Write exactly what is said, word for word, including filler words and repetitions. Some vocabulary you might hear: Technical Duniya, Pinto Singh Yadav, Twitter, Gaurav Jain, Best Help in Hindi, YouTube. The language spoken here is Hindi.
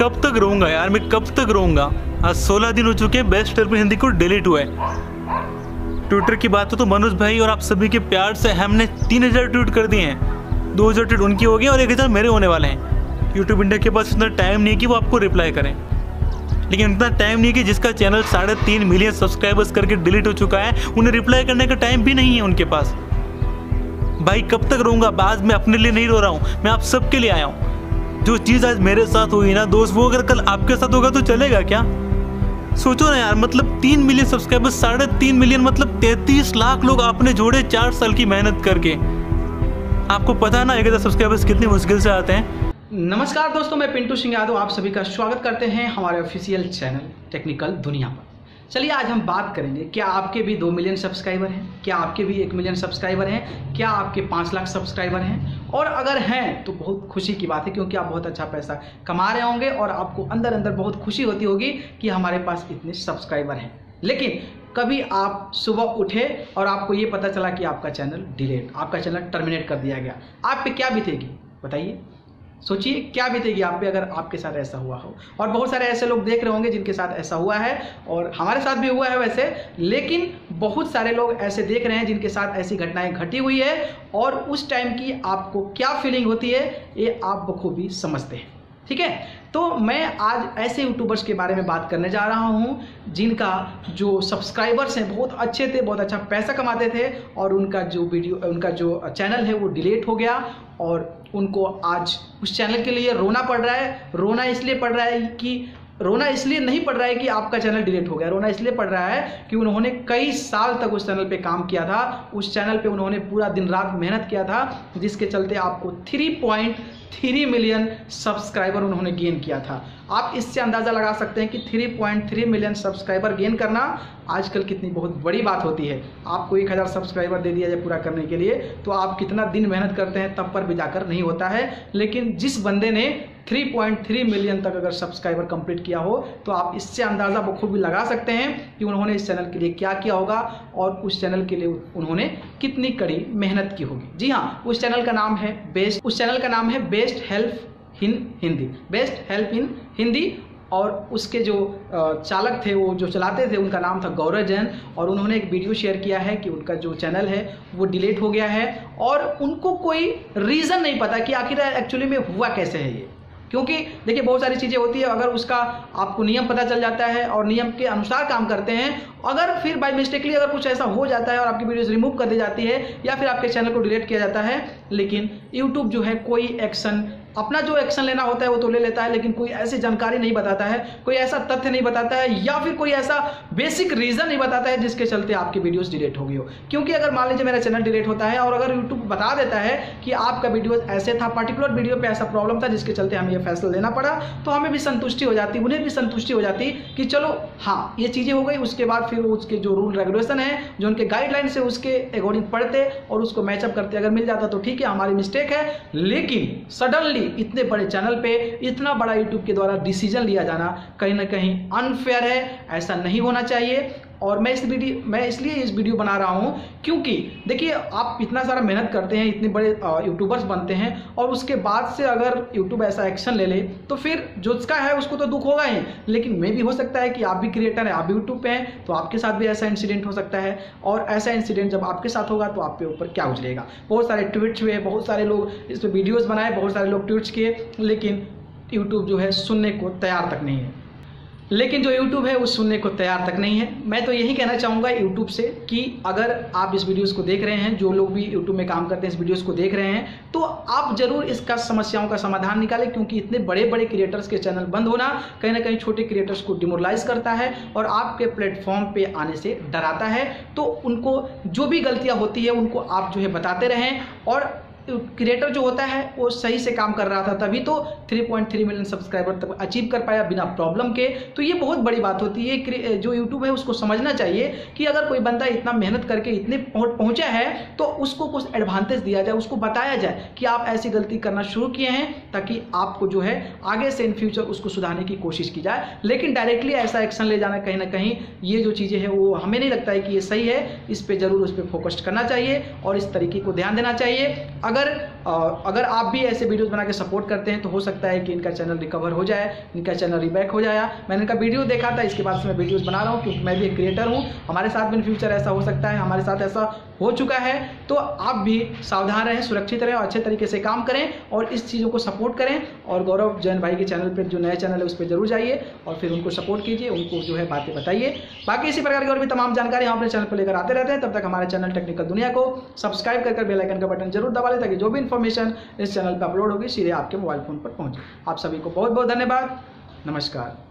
कब तक रोऊंगा यार, मैं कब तक रोऊंगा। आज सोलह दिन हो चुके हैं बेस्ट हेल्प इन हिंदी को डिलीट हुए। ट्विटर की बात हो तो मनोज भाई और आप सभी के प्यार से हमने तीन हज़ार ट्वीट कर दिए हैं। दो हज़ार ट्वीट उनकी हो गए और एक हज़ार मेरे होने वाले हैं। यूट्यूब इंडिया के पास इतना टाइम नहीं कि वो आपको रिप्लाई करें, लेकिन इतना टाइम नहीं कि जिसका चैनल साढ़े तीन मिलियन सब्सक्राइबर्स करके डिलीट हो चुका है, उन्हें रिप्लाई करने का टाइम भी नहीं है उनके पास। भाई कब तक रहूँगा। आज मैं अपने लिए नहीं रो रहा हूँ, मैं आप सबके लिए आया हूँ। जो चीज़ आज मेरे साथ हुई ना दोस्त, वो अगर कल आपके साथ होगा तो चलेगा क्या? सोचो ना यार, मतलब तीन मिलियन सब्सक्राइबर्स, साढ़े तीन मिलियन मतलब तैंतीस लाख लोग आपने जोड़े चार साल की मेहनत करके। आपको पता है ना एक हज़ार सब्सक्राइबर्स कितनी मुश्किल से आते हैं। नमस्कार दोस्तों, मैं पिंटू सिंह यादव आप सभी का स्वागत करते हैं हमारे ऑफिशियल चैनल टेक्निकल दुनिया पर। चलिए आज हम बात करेंगे, क्या आपके भी दो मिलियन सब्सक्राइबर हैं? क्या आपके भी एक मिलियन सब्सक्राइबर हैं? क्या आपके पाँच लाख सब्सक्राइबर हैं? और अगर हैं तो बहुत खुशी की बात है, क्योंकि आप बहुत अच्छा पैसा कमा रहे होंगे और आपको अंदर अंदर बहुत खुशी होती होगी कि हमारे पास इतने सब्सक्राइबर हैं। लेकिन कभी आप सुबह उठे और आपको ये पता चला कि आपका चैनल डिलीट, आपका चैनल टर्मिनेट कर दिया गया, आप पे क्या बीतेगी बताइए? सोचिए क्या बीतेगी आप पे अगर आपके साथ ऐसा हुआ हो। और बहुत सारे ऐसे लोग देख रहे होंगे जिनके साथ ऐसा हुआ है, और हमारे साथ भी हुआ है वैसे, लेकिन बहुत सारे लोग ऐसे देख रहे हैं जिनके साथ ऐसी घटनाएं घटी हुई है, और उस टाइम की आपको क्या फीलिंग होती है ये आप बखूबी समझते हैं। ठीक है, तो मैं आज ऐसे यूट्यूबर्स के बारे में बात करने जा रहा हूँ जिनका जो सब्सक्राइबर्स हैं बहुत अच्छे थे, बहुत अच्छा पैसा कमाते थे, और उनका जो वीडियो, उनका जो चैनल है वो डिलीट हो गया, और उनको आज उस चैनल के लिए रोना पड़ रहा है। रोना इसलिए पड़ रहा है कि रोना इसलिए नहीं पड़ रहा है कि आपका चैनल डिलीट हो गया, रोना इसलिए पड़ रहा है कि उन्होंने कई साल तक उस चैनल पे काम किया था, उस चैनल पे उन्होंने पूरा दिन रात मेहनत किया था, जिसके चलते आपको तीन पॉइंट तीन मिलियन सब्सक्राइबर उन्होंने गेन किया था। आप इससे अंदाज़ा लगा सकते हैं कि तीन पॉइंट तीन मिलियन सब्सक्राइबर गेन करना आजकल कितनी बहुत बड़ी बात होती है। आपको एक हज़ार सब्सक्राइबर दे दिया जाए पूरा करने के लिए, तो आप कितना दिन मेहनत करते हैं तब पर भी जाकर नहीं होता है, लेकिन जिस बंदे ने तीन पॉइंट तीन मिलियन तक अगर सब्सक्राइबर कंप्लीट किया हो तो आप इससे अंदाज़ा बखूबी लगा सकते हैं कि उन्होंने इस चैनल के लिए क्या किया होगा और उस चैनल के लिए उन्होंने कितनी कड़ी मेहनत की होगी। जी हाँ, उस चैनल का नाम है बेस्ट उस चैनल का नाम है best help in Hindi best help in Hindi और उसके जो चालक थे, वो जो चलाते थे, उनका नाम था गौरव जैन। और उन्होंने एक वीडियो शेयर किया है कि उनका जो चैनल है वो डिलीट हो गया है, और उनको कोई रीज़न नहीं पता कि आखिर एक्चुअली में हुआ कैसे है ये। क्योंकि देखिए बहुत सारी चीज़ें होती है, अगर उसका आपको नियम पता चल जाता है और नियम के अनुसार काम करते हैं, अगर फिर बाय मिस्टेकली अगर कुछ ऐसा हो जाता है और आपकी वीडियोस रिमूव कर दी जाती है या फिर आपके चैनल को डिलीट किया जाता है, लेकिन यूट्यूब जो है कोई एक्शन, अपना जो एक्शन लेना होता है वो तो ले लेता है, लेकिन कोई ऐसी जानकारी नहीं बताता है, कोई ऐसा तथ्य नहीं बताता है, या फिर कोई ऐसा बेसिक रीज़न नहीं बताता है जिसके चलते आपकी वीडियोस डिलीट हो गई हो। क्योंकि अगर मान लीजिए मेरा चैनल डिलीट होता है और अगर यूट्यूब बता देता है कि आपका वीडियो ऐसे था, पर्टिकुलर वीडियो पर ऐसा प्रॉब्लम था जिसके चलते हमें यह फैसला लेना पड़ा, तो हमें भी संतुष्टि हो जाती, उन्हें भी संतुष्टि हो जाती कि चलो हाँ ये चीज़ें हो गई। उसके बाद फिर उसके जो रूल रेगुलेशन है, जो उनके गाइडलाइंस है, उसके अकॉर्डिंग पढ़ते और उसको मैचअप करते, अगर मिल जाता तो ठीक है हमारी मिस्टेक है। लेकिन सडनली इतने बड़े चैनल पे इतना बड़ा यूट्यूब के द्वारा डिसीजन लिया जाना कहीं ना कहीं अनफेयर है, ऐसा नहीं होना चाहिए। और मैं इस वीडियो मैं इसलिए इस वीडियो बना रहा हूँ क्योंकि देखिए आप इतना सारा मेहनत करते हैं, इतने बड़े यूट्यूबर्स बनते हैं, और उसके बाद से अगर यूट्यूब ऐसा एक्शन ले ले तो फिर जो उसका है उसको तो दुख होगा ही, लेकिन मे भी हो सकता है कि आप भी क्रिएटर हैं, आप भी यूट्यूब पे हैं, तो आपके साथ भी ऐसा इंसिडेंट हो सकता है। और ऐसा इंसिडेंट जब आपके साथ होगा तो आपके ऊपर क्या उजलेगा। बहुत सारे ट्वीट्स हुए, बहुत सारे लोग इस पर वीडियोज़ बनाए, बहुत सारे लोग ट्वीट्स किए, लेकिन यूट्यूब जो है सुनने को तैयार तक नहीं है। लेकिन जो YouTube है वो सुनने को तैयार तक नहीं है। मैं तो यही कहना चाहूँगा YouTube से कि अगर आप इस वीडियोस को देख रहे हैं, जो लोग भी YouTube में काम करते हैं इस वीडियोस को देख रहे हैं, तो आप ज़रूर इसका समस्याओं का समाधान निकालें, क्योंकि इतने बड़े बड़े क्रिएटर्स के चैनल बंद होना कहीं ना कहीं छोटे क्रिएटर्स को डिमोरलाइज करता है और आपके प्लेटफॉर्म पर आने से डराता है। तो उनको जो भी गलतियाँ होती है उनको आप जो है बताते रहें। और क्रिएटर जो होता है वो सही से काम कर रहा था, तभी तो तीन पॉइंट तीन मिलियन सब्सक्राइबर तक अचीव कर पाया बिना प्रॉब्लम के। तो ये बहुत बड़ी बात होती है, जो यूट्यूब है उसको समझना चाहिए कि अगर कोई बंदा इतना मेहनत करके इतने पहुंचा है तो उसको कुछ एडवांटेज दिया जाए, उसको बताया जाए कि आप ऐसी गलती करना शुरू किए हैं, ताकि आपको जो है आगे से इन फ्यूचर उसको सुधारने की कोशिश की जाए। लेकिन डायरेक्टली ऐसा एक्शन ले जाना कहीं ना कहीं ये जो चीज़ें हैं वो हमें नहीं लगता है कि ये सही है, इस पर ज़रूर उस पर फोकस करना चाहिए और इस तरीके को ध्यान देना चाहिए। अगर अगर आप भी ऐसे वीडियोस बना के सपोर्ट करते हैं तो हो सकता है कि इनका चैनल रिकवर हो जाए, इनका चैनल रीबैक हो जाए। मैंने इनका वीडियो देखा था, इसके बाद से मैं वीडियोस बना रहा हूँ क्योंकि मैं भी एक क्रिएटर हूँ। हमारे साथ भी इन फ्यूचर ऐसा हो सकता है, हमारे साथ ऐसा हो चुका है। तो आप भी सावधान रहें, सुरक्षित रहें और अच्छे तरीके से काम करें और इस चीज़ों को सपोर्ट करें। और गौरव जैन भाई के चैनल पर, जो नया चैनल है, उस पर जरूर जाइए और फिर उनको सपोर्ट कीजिए, उनको जो है बातें बताइए। बाकी इसी प्रकार की और भी तमाम जानकारी हम अपने चैनल पर लेकर आते रहते हैं। तब तक हमारे चैनल टेक्निकल दुनिया को सब्सक्राइब करके बेल आइकन का बटन जरूर दबा लें ताकि जो भी इन्फॉर्मेशन इस चैनल पर अपलोड होगी सीधे आपके मोबाइल फोन पर पहुंचे। आप सभी को बहुत बहुत धन्यवाद। नमस्कार।